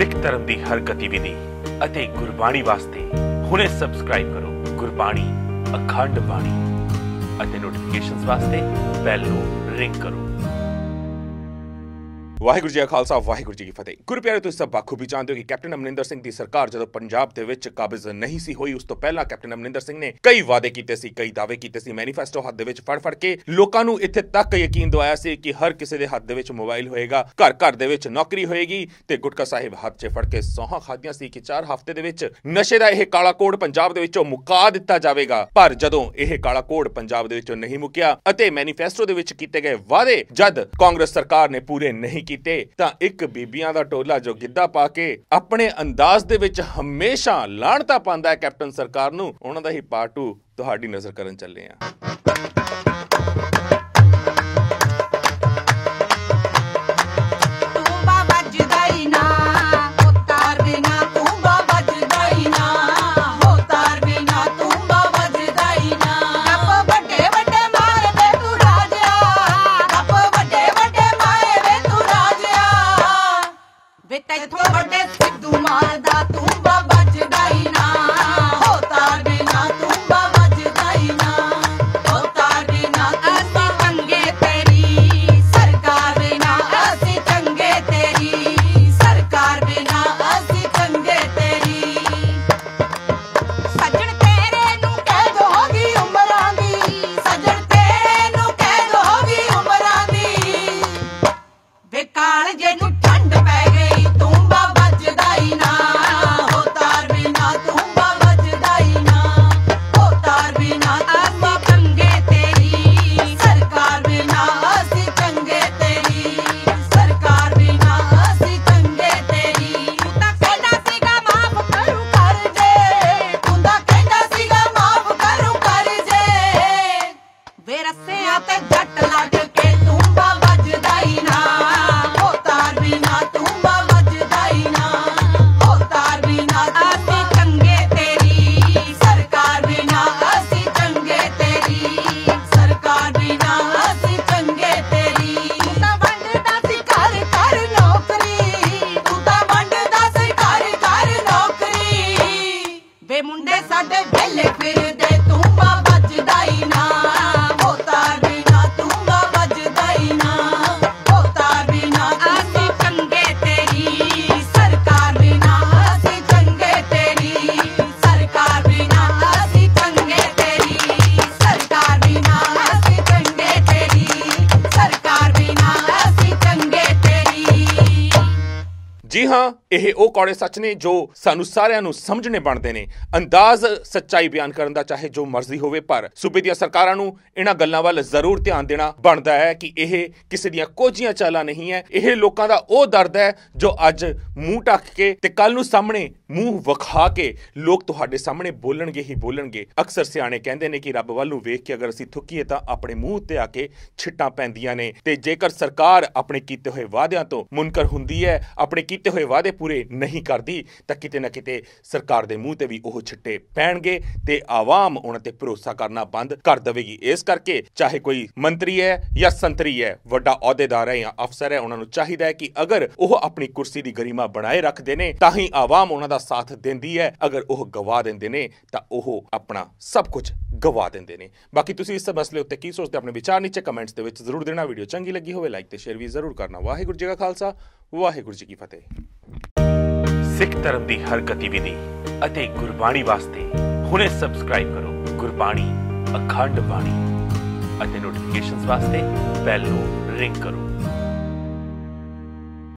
सिख धर्म की हर गतिविधि अते गुरबाणी वास्ते हुने सब्सक्राइब करो गुरबाणी अखंड बाणी अते नोटिफिकेशंस वास्ते बेल नो रिंग करो। वाहिगुरू जी का खालसा वाहिगुरू जी की फतेह। गुरु प्यारे, तुसीं सब बखूबी जानते हो कि कैप्टन अमरिंदर सिंह की सरकार जदों पंजाब दे विच काबिज नहीं सी होई, उस तो पहला कैप्टन अमरिंदर सिंह ने कई वादे कीते सी, कई दावे कीते सी, मैनीफेस्टो हाथ दे विच फड़ फड़ के लोकां नूं इत्थे तक यकीन दवाया सी कि हर किसी दे हाथ दे विच मोबाइल होएगा, घर घर दे विच नौकरी होएगी ते गुटखा साहिब हाथ च फड़ के सौहां खादियां सी कि 4 हफ्ते दे विच नशे दा इह काला कोड पंजाब दे विचों मुका दित्ता जावेगा। पर जदों इह काला कोड पंजाब दे विचों नहीं मुक्या अते मैनीफेस्टो दे विच कीते गए वादे जद कांग्रेस सरकार ने पूरे नहीं कीते तां एक बीबियां दा टोला जो गिद्दा पा के अपने अंदाज दे विच हमेशा लाणता पांदा है कैप्टन सरकार नूं, उहनां दा ही पार्ट 2 तुहाडी नज़र करन चले आ। जी हाँ, यह वो कौड़े सच ने जो सानू सारियां नू समझने बनते ने। अंदाज सच्चाई बयान करन दा चाहे जो मर्जी होवे, पर सूबे दीयां सरकारां नू इन्हां गल्लां वल जरूर ध्यान देना बनता है कि यह किसी दीयां कोझियां चालां नहीं है। यह लोकां दा वो दर्द है जो अज मूँह ढक के ते कल नू सामने मूँह विखा के लोग तुहाडे सामने बोलणगे ही बोलणगे। अक्सर सियाणे कहंदे ने कि रब वल नू वेख के अगर असीं थुकीए तां अपने मूँह ते आके छिट्टां पैंदियां ने, ते जेकर सरकार अपने कीते होए वादियां तों मुनकर हुंदी है, अपने कीते होए वादे पूरे नहीं करती तां किते ना किते सरकार दे मूँह ते भी ओह छिट्टे पैणगे ते आवाम उहनां ते भरोसा करना बंद कर देवेगी। इस करके चाहे कोई मंत्री है या संतरी है, वड्डा अहुदेदार है या अफसर है, उहनां नूं चाहीदा है कि अगर ओह अपनी कुर्सी दी गरिमा बनाए रखदे ने तां ही आवाम उहनां दा साथ दिंदी है, अगर ओह गवा दिंदे ने तां ओह अपना सब कुछ गवा दिंदे ने। बाकी तुसीं इस मसले उत्ते की सोचदे, अपने विचार नीचे कमेंट्स दे विच जरूर देना। वीडियो चंगी लगी होवे लाइक ते शेयर भी जरूर करना। वाहिगुरू जी का खालसा वाहिगुरू जी की फतेह। सिख धर्म की हर गतिविधि अते गुरबाणी वास्ते हुने सब्सक्राइब करो गुरबाणी अखंड बाणी अते नोटिफिकेशंस वास्ते बेल नो रिंग करो।